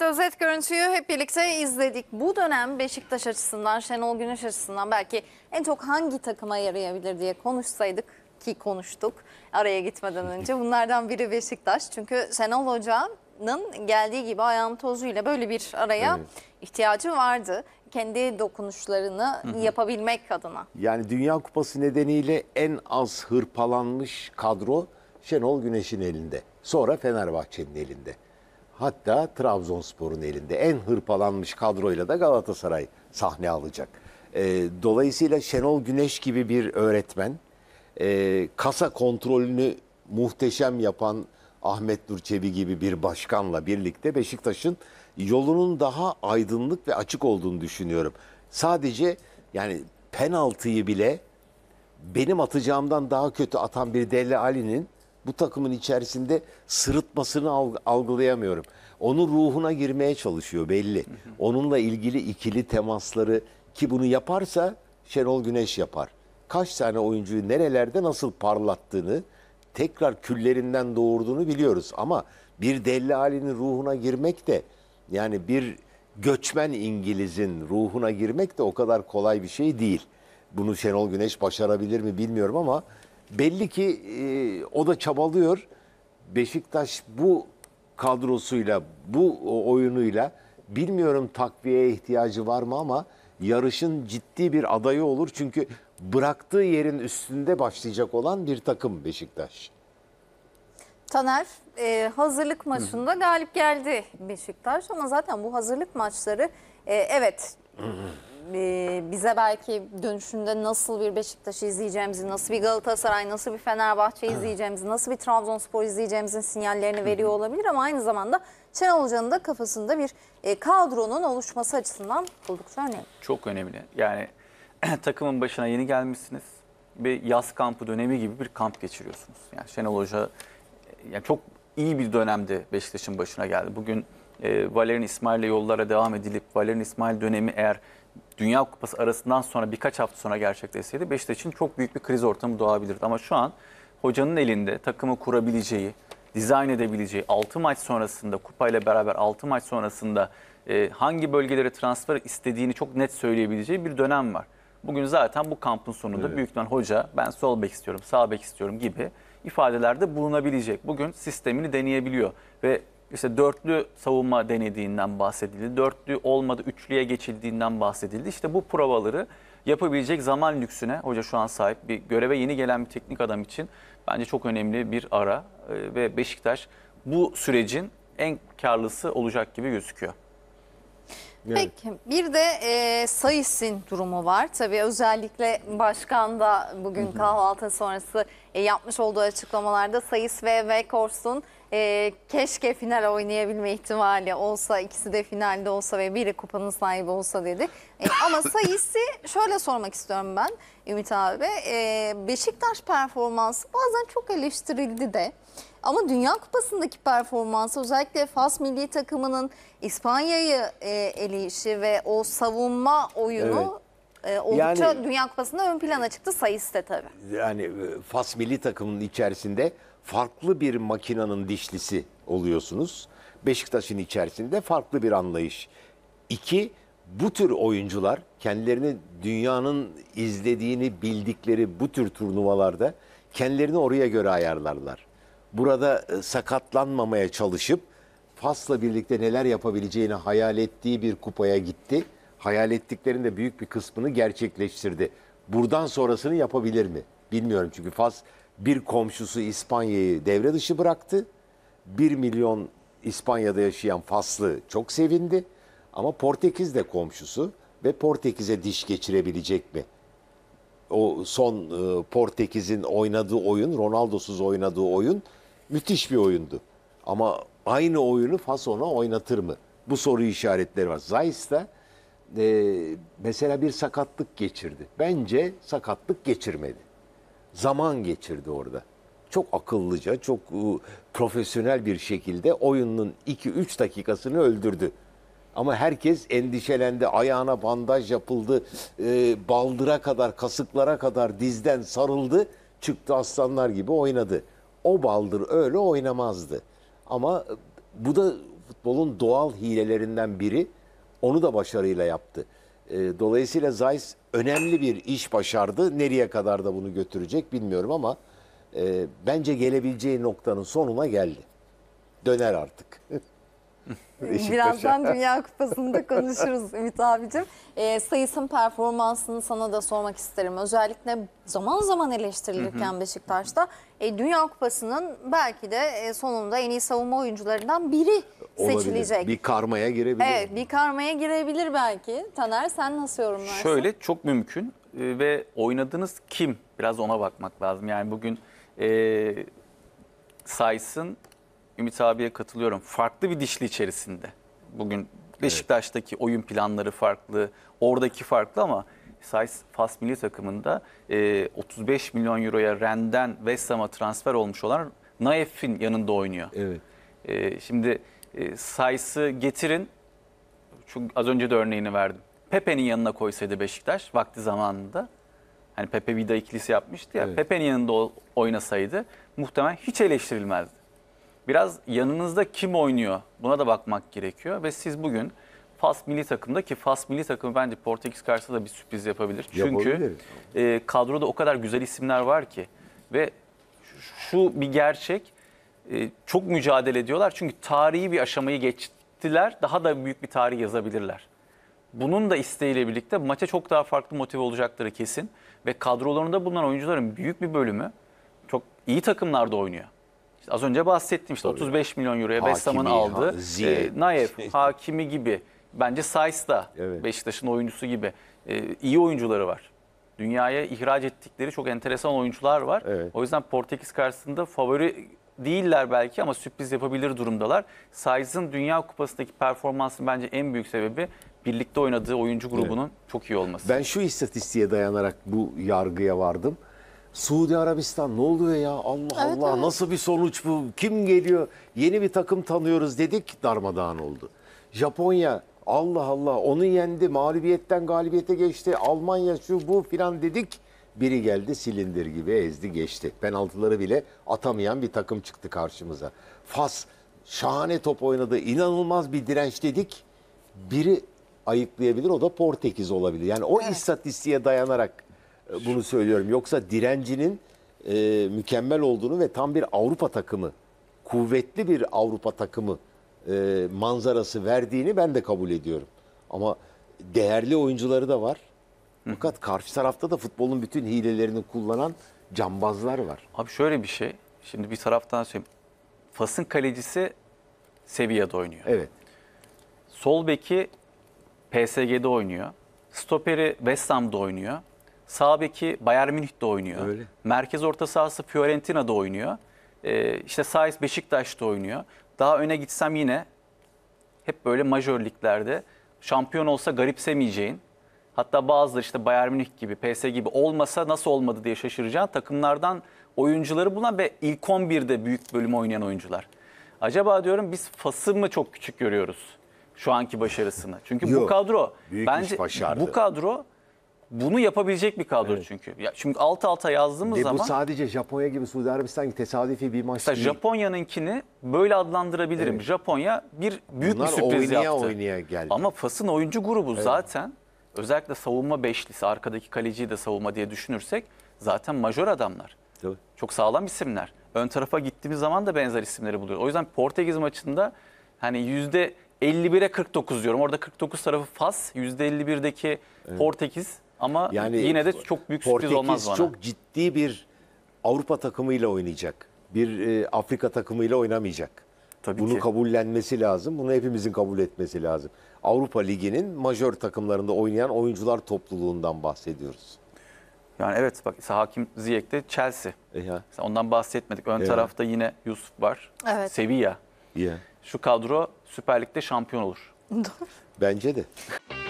Evet, özet görüntüyü hep birlikte izledik. Bu dönem Beşiktaş açısından, Şenol Güneş açısından belki en çok hangi takıma yarayabilir diye konuşsaydık ki konuştuk araya gitmeden önce. Bunlardan biri Beşiktaş. Çünkü Şenol Hoca'nın geldiği gibi ayağın tozuyla böyle bir araya ihtiyacı vardı. Kendi dokunuşlarını yapabilmek adına. Yani Dünya Kupası nedeniyle en az hırpalanmış kadro Şenol Güneş'in elinde. Sonra Fenerbahçe'nin elinde. Hatta Trabzonspor'un elinde. En hırpalanmış kadroyla da Galatasaray sahne alacak. Dolayısıyla Şenol Güneş gibi bir öğretmen, kasa kontrolünü muhteşem yapan Ahmet Durçevi gibi bir başkanla birlikte Beşiktaş'ın yolunun daha aydınlık ve açık olduğunu düşünüyorum. Sadece yani penaltıyı bile benim atacağımdan daha kötü atan bir Dele Ali'nin bu takımın içerisinde sırıtmasını algılayamıyorum. Onun ruhuna girmeye çalışıyor belli. Onunla ilgili ikili temasları, ki bunu yaparsa Şenol Güneş yapar. Kaç tane oyuncuyu nerelerde nasıl parlattığını, tekrar küllerinden doğurduğunu biliyoruz. Ama bir Dele Ali'nin ruhuna girmek de, yani bir göçmen İngiliz'in ruhuna girmek de o kadar kolay bir şey değil. Bunu Şenol Güneş başarabilir mi bilmiyorum ama belli ki o da çabalıyor. Beşiktaş bu kadrosuyla, bu oyunuyla, bilmiyorum takviyeye ihtiyacı var mı ama yarışın ciddi bir adayı olur. Çünkü bıraktığı yerin üstünde başlayacak olan bir takım Beşiktaş. Taner, hazırlık maçında galip geldi Beşiktaş ama zaten bu hazırlık maçları evet bize belki dönüşünde nasıl bir Beşiktaş'ı izleyeceğimizi, nasıl bir Galatasaray, nasıl bir Fenerbahçe izleyeceğimizi, nasıl bir Trabzonspor izleyeceğimizin sinyallerini veriyor olabilir ama aynı zamanda Şenol Hoca'nın da kafasında bir kadronun oluşması açısından oldukça önemli. Çok önemli. Yani takımın başına yeni gelmişsiniz. Bir yaz kampı dönemi gibi bir kamp geçiriyorsunuz. Yani Şenol Hoca yani çok iyi bir dönemde Beşiktaş'ın başına geldi. Bugün Valerien İsmail'le yollara devam edilip Valerien İsmail dönemi eğer Dünya Kupası arasından sonra birkaç hafta sonra gerçekleşseydi Beşiktaş'ın çok büyük bir kriz ortamı doğabilirdi. Ama şu an hocanın elinde takımı kurabileceği, dizayn edebileceği, 6 maç sonrasında kupayla beraber 6 maç sonrasında hangi bölgelere transfer istediğini çok net söyleyebileceği bir dönem var. Bugün zaten bu kampın sonunda büyük ihtimal hoca ben sol bek istiyorum, sağ bek istiyorum gibi ifadelerde bulunabilecek. Bugün sistemini deneyebiliyor ve işte dörtlü savunma denediğinden bahsedildi. Dörtlü olmadı, üçlüye geçildiğinden bahsedildi. İşte bu provaları yapabilecek zaman lüksüne hoca şu an sahip. Bir göreve yeni gelen bir teknik adam için bence çok önemli bir ara ve Beşiktaş bu sürecin en karlısı olacak gibi gözüküyor. Peki bir de Saiss'in durumu var. Tabii özellikle başkan da bugün kahvaltı sonrası yapmış olduğu açıklamalarda Saiss ve Weghorst'un keşke final oynayabilme ihtimali olsa, ikisi de finalde olsa ve biri kupanın sahibi olsa dedi. Ama Saiss'i şöyle sormak istiyorum ben Ümit abi. Beşiktaş performansı bazen çok eleştirildi de. Ama Dünya Kupası'ndaki performansı, özellikle Fas milli takımının İspanya'yı eleyişi ve o savunma oyunu oldukça yani, Dünya Kupası'nda ön plana çıktı Saiss de tabii. Yani Fas milli takımının içerisinde farklı bir makinanın dişlisi oluyorsunuz. Beşiktaş'ın içerisinde farklı bir anlayış. İki, bu tür oyuncular kendilerini dünyanın izlediğini bildikleri bu tür turnuvalarda kendilerini oraya göre ayarlarlar. Burada sakatlanmamaya çalışıp Fas'la birlikte neler yapabileceğini hayal ettiği bir kupaya gitti. Hayal ettiklerinin de büyük bir kısmını gerçekleştirdi. Buradan sonrasını yapabilir mi? Bilmiyorum çünkü Fas bir komşusu İspanya'yı devre dışı bıraktı. 1 milyon İspanya'da yaşayan Faslı çok sevindi. Ama Portekiz de komşusu ve Portekiz'e diş geçirebilecek mi? O son Portekiz'in oynadığı oyun, Ronaldo'suz oynadığı oyun müthiş bir oyundu. Ama aynı oyunu Fas ona oynatır mı? Bu soru işaretleri var. Saiss da mesela bir sakatlık geçirdi. Bence sakatlık geçirmedi. Zaman geçirdi orada. Çok akıllıca, çok profesyonel bir şekilde oyunun 2-3 dakikasını öldürdü. Ama herkes endişelendi. Ayağına bandaj yapıldı. Baldıra kadar, kasıklara kadar dizden sarıldı. Çıktı aslanlar gibi oynadı. O baldır öyle oynamazdı. Ama bu da futbolun doğal hilelerinden biri. Onu da başarıyla yaptı. Dolayısıyla Saiss önemli bir iş başardı. Nereye kadar da bunu götürecek bilmiyorum ama bence gelebileceği noktanın sonuna geldi. Döner artık. Birazdan Dünya Kupası'nda konuşuruz Ümit abicim. Saiss'ın performansını sana da sormak isterim. Özellikle zaman zaman eleştirilirken Beşiktaş'ta Dünya Kupası'nın belki de sonunda en iyi savunma oyuncularından biri seçilecek. Olabilir. Bir karmaya girebilir. Evet, bir karmaya girebilir belki. Taner, sen nasıl yorumlarsın? Şöyle, çok mümkün ve oynadığınız kim? Biraz ona bakmak lazım. Yani bugün Saiss'ın, Ümit abiye katılıyorum, farklı bir dişli içerisinde. Bugün Beşiktaş'taki oyun planları farklı, oradaki farklı ama Saiss Fas milli takımında 35 milyon euroya Rennes'ten West Ham'a transfer olmuş olan Nayef'in yanında oynuyor. Evet. Şimdi Saiss'ı getirin, çünkü az önce de örneğini verdim. Pepe'nin yanına koysaydı Beşiktaş vakti zamanında, hani Pepe Vida ikilisi yapmıştı ya, evet. Pepe'nin yanında oynasaydı muhtemelen hiç eleştirilmezdi. Biraz yanınızda kim oynuyor? Buna da bakmak gerekiyor. Ve siz bugün Fas milli takımda, ki Fas milli takımı bence Portekiz karşısında da bir sürpriz yapabilir. Çünkü kadroda o kadar güzel isimler var ki. Ve şu bir gerçek, çok mücadele ediyorlar. Çünkü tarihi bir aşamayı geçtiler. Daha da büyük bir tarih yazabilirler. Bunun da isteğiyle birlikte maça çok daha farklı motive olacakları kesin. Ve kadrolarında bulunan oyuncuların büyük bir bölümü çok iyi takımlarda oynuyor. İşte az önce bahsettim, işte 35 milyon euroya Bessam'ın aldı. Nayef, Hakimi gibi. Bence Saiss da Beşiktaş'ın oyuncusu gibi. İyi oyuncuları var. Dünyaya ihraç ettikleri çok enteresan oyuncular var. Evet. O yüzden Portekiz karşısında favori değiller belki ama sürpriz yapabilir durumdalar. Saiss'ın Dünya Kupası'ndaki performansının bence en büyük sebebi birlikte oynadığı oyuncu grubunun çok iyi olması. Ben şu istatistiğe dayanarak bu yargıya vardım. Suudi Arabistan ne oluyor ya? Allah, nasıl bir sonuç bu? Kim geliyor? Yeni bir takım tanıyoruz dedik, darmadağın oldu. Japonya, Allah, onu yendi, mağlubiyetten galibiyete geçti. Almanya şu bu filan dedik. Biri geldi silindir gibi ezdi geçti. Penaltıları bile atamayan bir takım çıktı karşımıza. Fas şahane top oynadı, inanılmaz bir direnç dedik. Biri ayıklayabilir, o da Portekiz olabilir. Yani o istatistiğe dayanarak bunu söylüyorum. Yoksa direncinin mükemmel olduğunu ve tam bir Avrupa takımı, kuvvetli bir Avrupa takımı manzarası verdiğini ben de kabul ediyorum. Ama değerli oyuncuları da var. Fakat karşı tarafta da futbolun bütün hilelerini kullanan cambazlar var. Abi şöyle bir şey. Şimdi bir taraftan söyleyeyim. Fas'ın kalecisi Sevilla'da oynuyor. Evet. Sol beki PSG'de oynuyor. Stoperi West Ham'da oynuyor. Sağ beki Bayern Münih'te oynuyor. Öyle. Merkez orta sahası Fiorentina'da oynuyor. İşte Saiss Beşiktaş'ta oynuyor. Daha öne gitsem yine hep böyle majörliklerde şampiyon olsa garipsemeyeceğin, hatta bazıları işte Bayern Münih gibi, PSG gibi olmasa nasıl olmadı diye şaşıracağın takımlardan oyuncuları bulan ve ilk 11'de büyük bölümü oynayan oyuncular. Acaba diyorum biz Fas'ı mı çok küçük görüyoruz şu anki başarısını? Çünkü bu kadro bence bu kadro bunu yapabilecek bir kadro çünkü. Ya çünkü alt alta yazdığımız zaman... Bu sadece Japonya gibi, Suudi Arabistan gibi tesadüfi bir maç değil. Japonya'nınkini böyle adlandırabilirim. Evet. Japonya büyük bir sürpriz yaptı. Oynaya geldi. Ama Fas'ın oyuncu grubu zaten, özellikle savunma beşlisi, arkadaki kaleciyi de savunma diye düşünürsek zaten majör adamlar. Evet. Çok sağlam isimler. Ön tarafa gittiğimiz zaman da benzer isimleri buluyoruz. O yüzden Portekiz maçında hani %51'e 49 diyorum. Orada 49 tarafı Fas, %51'deki Portekiz. Ama yani yine de çok büyük sürpriz olmaz bana. Portekiz çok ciddi bir Avrupa takımıyla oynayacak. Bir Afrika takımıyla oynamayacak. Tabii bunu kabullenmesi lazım. Bunu hepimizin kabul etmesi lazım. Avrupa Ligi'nin majör takımlarında oynayan oyuncular topluluğundan bahsediyoruz. Yani evet, bak Hakim Ziyech de Chelsea. Ondan bahsetmedik. Ön tarafta yine Yusuf var. Evet. Sevilla. Şu kadro Süper Lig'de şampiyon olur. Bence de.